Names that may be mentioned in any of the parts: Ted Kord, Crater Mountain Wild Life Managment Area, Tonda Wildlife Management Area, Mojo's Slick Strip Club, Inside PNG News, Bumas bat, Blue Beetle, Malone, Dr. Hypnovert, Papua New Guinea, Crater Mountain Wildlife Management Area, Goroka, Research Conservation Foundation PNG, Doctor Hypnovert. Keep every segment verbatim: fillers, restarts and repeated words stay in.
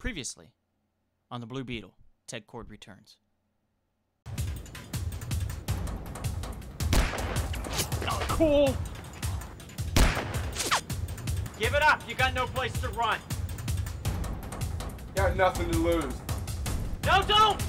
Previously on the Blue Beetle, Ted Kord returns. Oh, cool! Give it up! You got no place to run! Got nothing to lose. No, don't!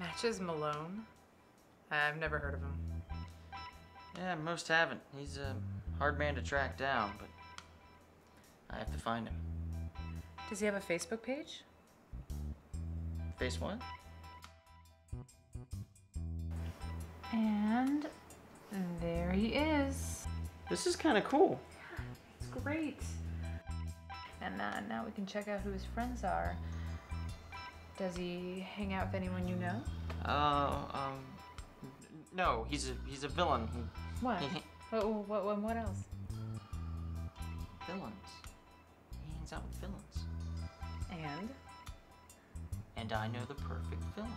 Matches Malone? I've never heard of him. Yeah, most haven't. He's a hard man to track down, but I have to find him. Does he have a Facebook page? Face what? And there he is. This is kind of cool. Yeah, it's great. And uh, now we can check out who his friends are. Does he hang out with anyone you know? Uh, um, no, he's a, he's a villain. He, what? He, what, what, what, what else? Villains. He hangs out with villains. And? And I know the perfect villain.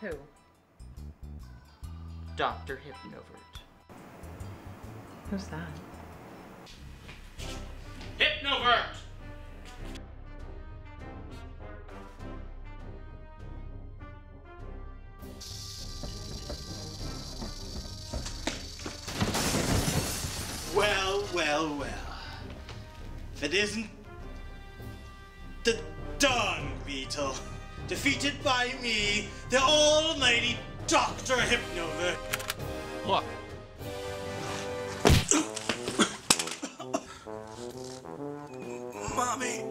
Who? Doctor Hypnovert. Who's that? Hypnovert! Well, well, well. If it isn't the Darn Beetle, defeated by me, the almighty Doctor Hypnovert. Look. Mommy.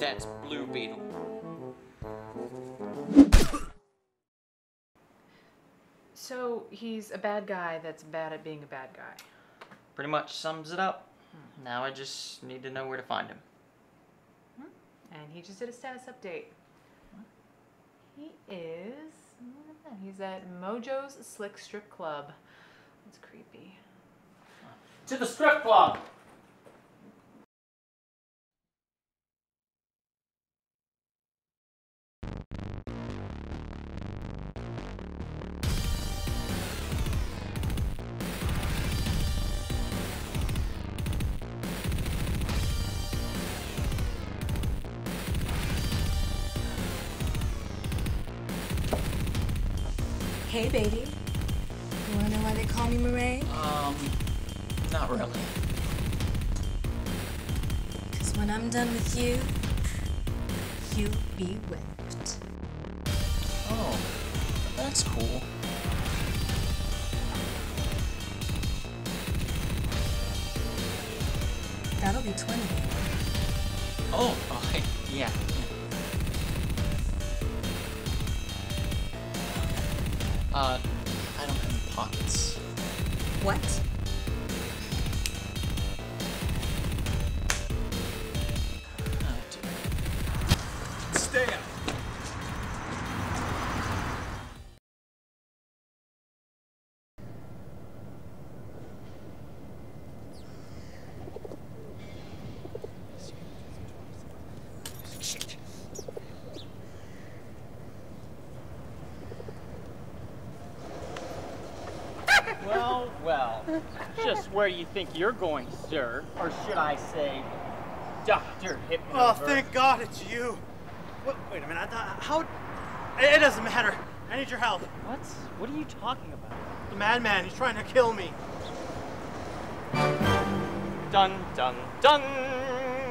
That's Blue Beetle. So, he's a bad guy that's bad at being a bad guy. Pretty much sums it up. Hmm. Now I just need to know where to find him. And he just did a status update. He is... he's at Mojo's Slick Strip Club. That's creepy. To the strip club! Hey, baby. You wanna know why they call me Marae? Um, not really. Because when I'm done with you, you be whipped. Oh, that's cool. That'll be twenty. Oh, okay. Yeah. Uh, I don't have any pockets. What? Oh, dear. Stay up! Well, well, just where you think you're going, sir, or should I say, Doctor Hypnovert. Oh, thank God it's you. What, wait a minute, I thought, how, it doesn't matter. I need your help. What? What are you talking about? The madman, he's trying to kill me. Dun, dun, dun.